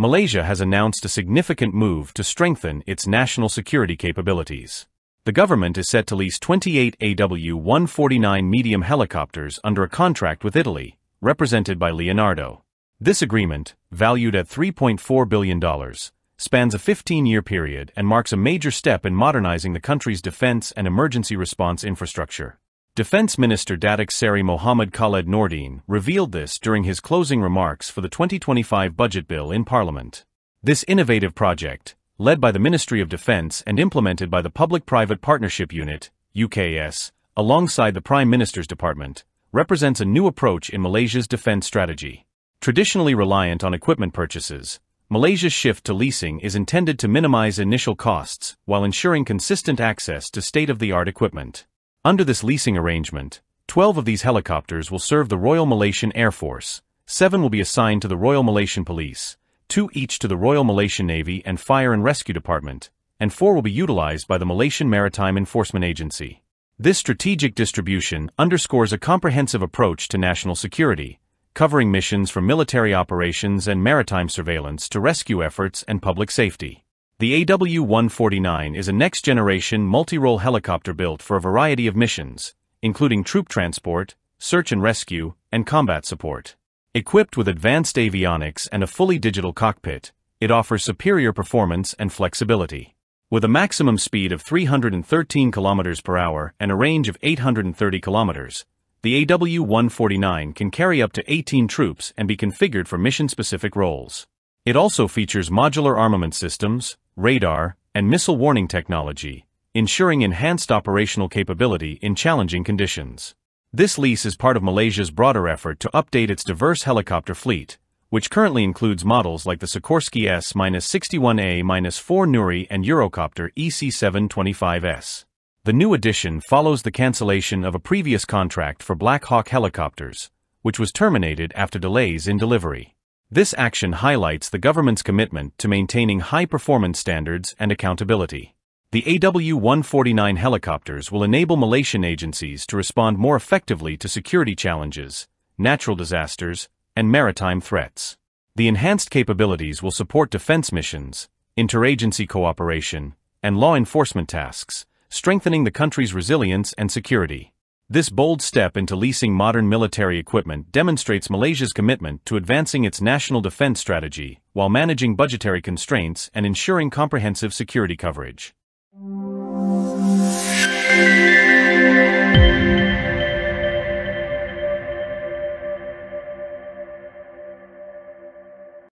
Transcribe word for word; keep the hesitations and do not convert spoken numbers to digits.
Malaysia has announced a significant move to strengthen its national security capabilities. The government is set to lease twenty-eight A W one forty-nine medium helicopters under a contract with Italy, represented by Leonardo. This agreement, valued at three point four billion dollars, spans a fifteen-year period and marks a major step in modernizing the country's defense and emergency response infrastructure. Defense Minister Datuk Seri Mohamed Khaled Nordin revealed this during his closing remarks for the twenty twenty-five budget bill in Parliament. This innovative project, led by the Ministry of Defense and implemented by the Public-Private Partnership Unit, U K S, alongside the Prime Minister's Department, represents a new approach in Malaysia's defense strategy. Traditionally reliant on equipment purchases, Malaysia's shift to leasing is intended to minimize initial costs while ensuring consistent access to state-of-the-art equipment. Under this leasing arrangement, twelve of these helicopters will serve the Royal Malaysian Air Force, seven will be assigned to the Royal Malaysian Police, two each to the Royal Malaysian Navy and Fire and Rescue Department, and four will be utilized by the Malaysian Maritime Enforcement Agency. This strategic distribution underscores a comprehensive approach to national security, covering missions from military operations and maritime surveillance to rescue efforts and public safety. The A W one forty-nine is a next-generation multi-role helicopter built for a variety of missions, including troop transport, search and rescue, and combat support. Equipped with advanced avionics and a fully digital cockpit, it offers superior performance and flexibility. With a maximum speed of three hundred thirteen kilometers per hour and a range of eight hundred thirty kilometers, the A W one forty-nine can carry up to eighteen troops and be configured for mission-specific roles. It also features modular armament systems, radar, and missile warning technology, ensuring enhanced operational capability in challenging conditions. This lease is part of Malaysia's broader effort to update its diverse helicopter fleet, which currently includes models like the Sikorsky S sixty-one A four Nuri and Eurocopter E C seven twenty-five S. The new addition follows the cancellation of a previous contract for Black Hawk helicopters, which was terminated after delays in delivery. This action highlights the government's commitment to maintaining high performance standards and accountability. The A W one forty-nine helicopters will enable Malaysian agencies to respond more effectively to security challenges, natural disasters, and maritime threats. The enhanced capabilities will support defense missions, interagency cooperation, and law enforcement tasks, strengthening the country's resilience and security. This bold step into leasing modern military equipment demonstrates Malaysia's commitment to advancing its national defense strategy while managing budgetary constraints and ensuring comprehensive security coverage.